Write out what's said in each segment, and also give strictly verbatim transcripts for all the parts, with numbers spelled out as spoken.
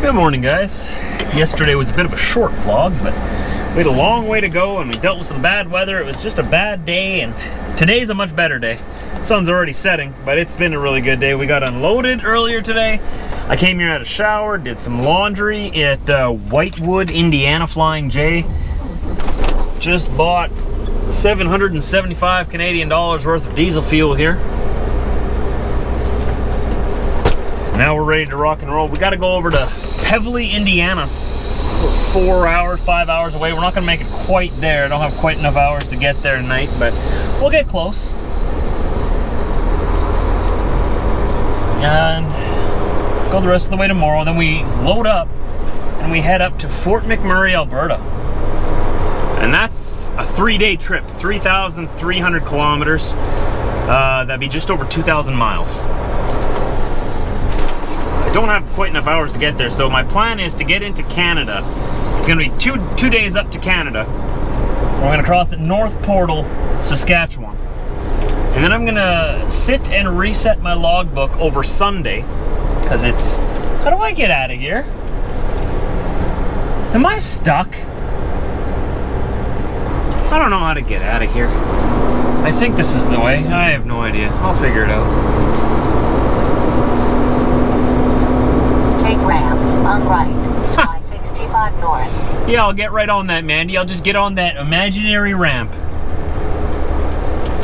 Good morning, guys. Yesterday was a bit of a short vlog, but we had a long way to go and we dealt with some bad weather. It was just a bad day, and today's a much better day. The sun's already setting, but it's been a really good day. We got unloaded earlier today. I came here, had a shower, did some laundry at uh, Whitewood, Indiana, Flying J. Just bought seven hundred seventy-five Canadian dollars worth of diesel fuel here. Now we're ready to rock and roll. We got to go over to Pevely, Indiana. We're four hours, five hours away. We're not going to make it quite there. I don't have quite enough hours to get there tonight, but we'll get close. And go the rest of the way tomorrow. Then we load up and we head up to Fort McMurray, Alberta. And that's a three-day trip, three thousand three hundred kilometers. Uh, that'd be just over two thousand miles. I don't have quite enough hours to get there, so my plan is to get into Canada. It's gonna be two two days up to Canada. We're gonna cross at North Portal, Saskatchewan. And then I'm gonna sit and reset my logbook over Sunday, because it's, how do I get out of here? Am I stuck? I don't know how to get out of here. I think this is the way. I have no idea. I'll figure it out. On right, I sixty-five north. Yeah, I'll get right on that, Mandy. I'll just get on that imaginary ramp.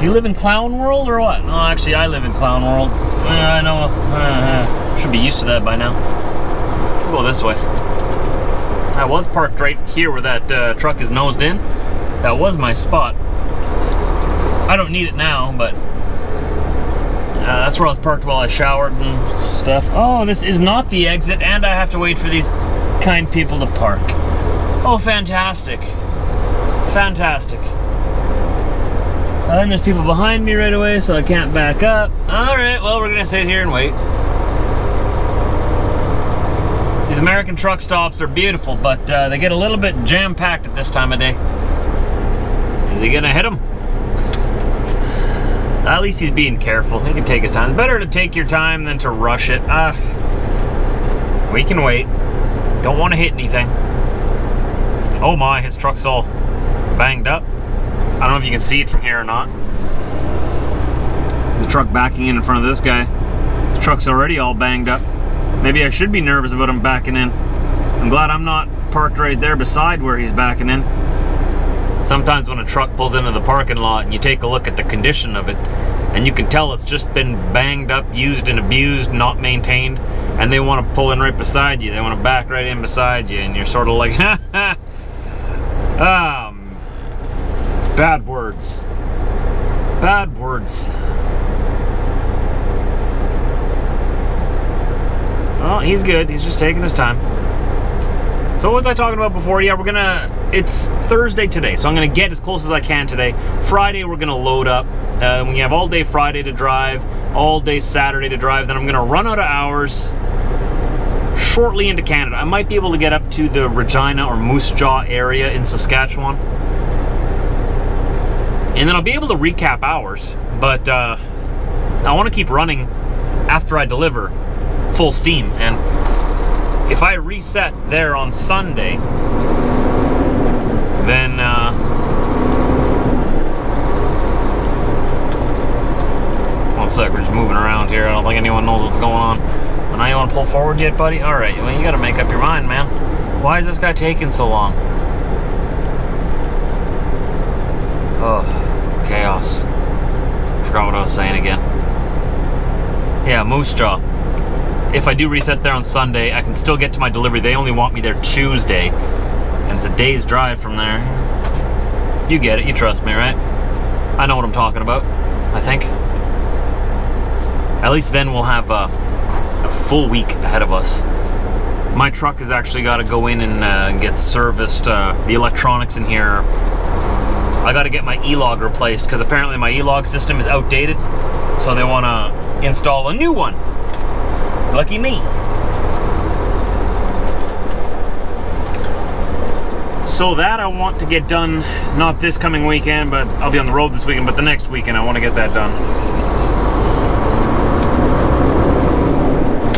Do you live in Clown World or what? No, actually, I live in Clown World. Uh, I know. Uh, should be used to that by now. We'll go this way. I was parked right here where that uh, truck is nosed in. That was my spot. I don't need it now, but Uh, that's where I was parked while I showered and stuff. Oh, this is not the exit, and I have to wait for these kind people to park. Oh, fantastic. Fantastic. Uh, and there's people behind me right away, so I can't back up. All right, well, we're gonna sit here and wait. These American truck stops are beautiful, but uh, they get a little bit jam-packed at this time of day. Is he gonna hit them? At least he's being careful. He can take his time. It's better to take your time than to rush it. Uh, we can wait. Don't want to hit anything. Oh my, his truck's all banged up. I don't know if you can see it from here or not. There's a truck backing in in front of this guy. His truck's already all banged up. Maybe I should be nervous about him backing in. I'm glad I'm not parked right there beside where he's backing in. Sometimes when a truck pulls into the parking lot and you take a look at the condition of it, and you can tell it's just been banged up, used and abused, not maintained, and they want to pull in right beside you. They want to back right in beside you, and you're sort of like, ha ha. Um, bad words. Bad words. Well, he's good. He's just taking his time. So what was I talking about before? Yeah, we're gonna, it's Thursday today, so I'm gonna get as close as I can today. Friday, we're gonna load up. Uh, we have all day Friday to drive, all day Saturday to drive, then I'm gonna run out of hours shortly into Canada. I might be able to get up to the Regina or Moose Jaw area in Saskatchewan. And then I'll be able to recap hours, but uh, I wanna keep running after I deliver full steam. And if I reset there on Sunday, then uh, one sec, we're just moving around here. I don't think anyone knows what's going on. And now you want to pull forward yet, buddy? All right, well, you got to make up your mind, man. Why is this guy taking so long? Oh, chaos. Forgot what I was saying again. Yeah, Moose Jaw. If I do reset there on Sunday, I can still get to my delivery. They only want me there Tuesday, and it's a day's drive from there. You get it, you trust me, right? I know what I'm talking about, I think. At least then we'll have a, a full week ahead of us. My truck has actually got to go in and uh, get serviced. Uh, the electronics in here, I got to get my e-log replaced, because apparently my e-log system is outdated, so they want to install a new one. Lucky me. So that I want to get done, not this coming weekend, but I'll be on the road this weekend, but the next weekend I want to get that done.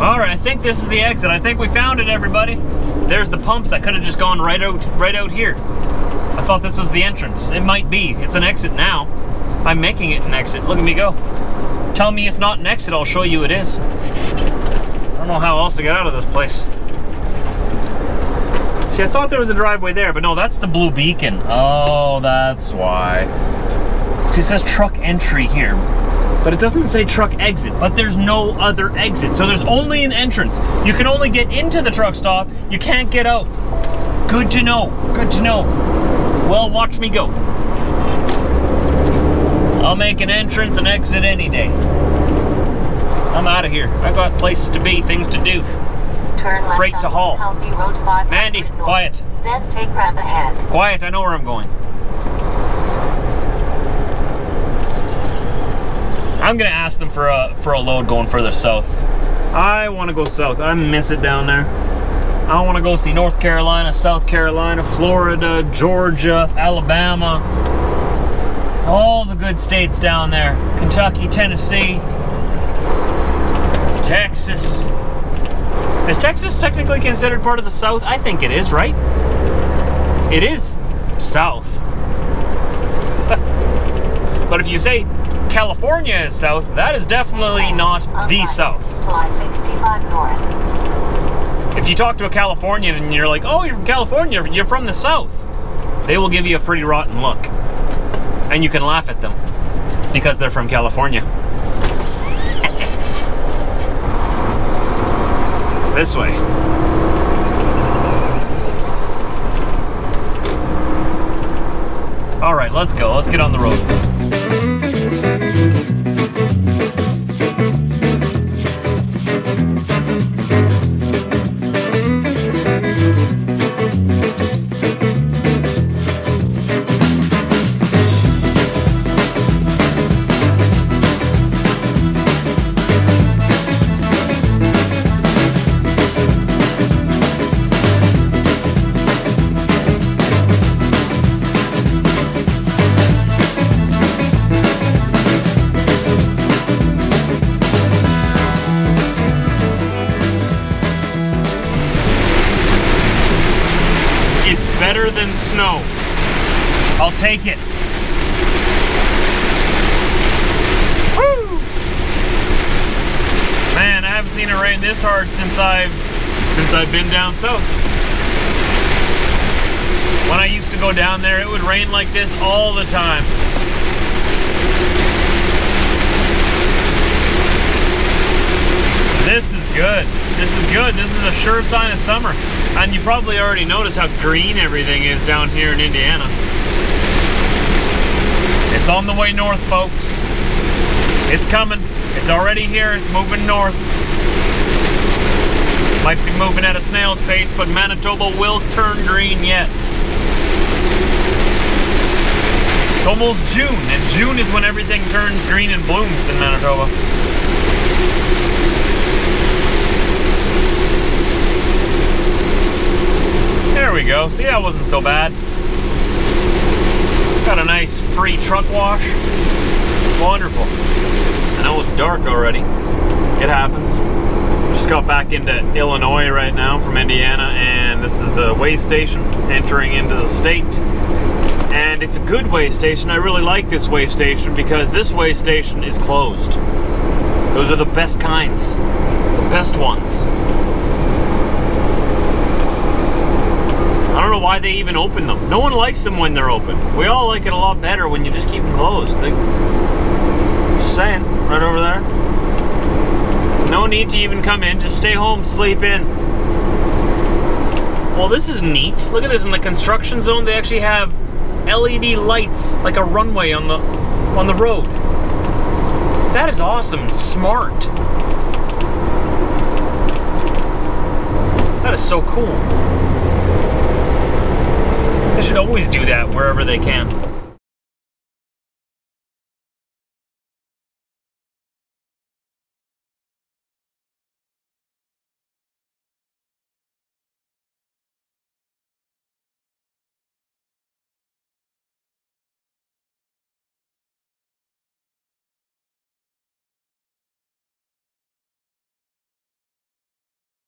All right. right, I think this is the exit. I think we found it, everybody. There's the pumps. I could have just gone right out, right out here. I thought this was the entrance. It might be. It's an exit now. I'm making it an exit. Look at me go. Tell me it's not an exit. I'll show you it is. I don't know how else to get out of this place. See, I thought there was a driveway there, but no, that's the blue beacon. Oh, that's why. See, it says truck entry here, but it doesn't say truck exit, but there's no other exit. So there's only an entrance. You can only get into the truck stop. You can't get out. Good to know. Good to know. Well, watch me go. I'll make an entrance and exit any day. I'm out of here. I've got places to be, things to do. Turn left freight to haul. Road Mandy, north. Quiet. Then take ramp ahead. Quiet, I know where I'm going. I'm gonna ask them for a for a load going further south. I wanna go south. I miss it down there. I wanna go see North Carolina, South Carolina, Florida, Georgia, Alabama. All the good states down there. Kentucky, Tennessee, Texas. Is Texas technically considered part of the South? I think it is, right? It is South. But if you say California is South, that is definitely not the South. If you talk to a Californian and you're like, oh, you're from California, you're from the South, they will give you a pretty rotten look. And you can laugh at them because they're from California. This way. All right, let's go. Let's get on the road. Better than snow. I'll take it. Woo! Man, I haven't seen it rain this hard since I've since I've been down south. When I used to go down there, it would rain like this all the time. This is good. This is good. This is a sure sign of summer. And you probably already noticed how green everything is down here in Indiana. It's on the way north, folks. It's coming. It's already here. It's moving north. Might be moving at a snail's pace, but Manitoba will turn green yet. It's almost June, and June is when everything turns green and blooms in Manitoba. There we go. See, that wasn't so bad. Got a nice free truck wash. Wonderful. I know it's dark already. It happens. Just got back into Illinois right now from Indiana, and this is the way station entering into the state. And it's a good way station. I really like this way station because this way station is closed. Those are the best kinds, the best ones. I don't know why they even open them. No one likes them when they're open. We all like it a lot better when you just keep them closed. Like, just saying, right over there. No need to even come in, just stay home, sleep in. Well, this is neat. Look at this, in the construction zone they actually have L E D lights, like a runway on the, on the road. That is awesome and smart. That is so cool. They should always do that wherever they can.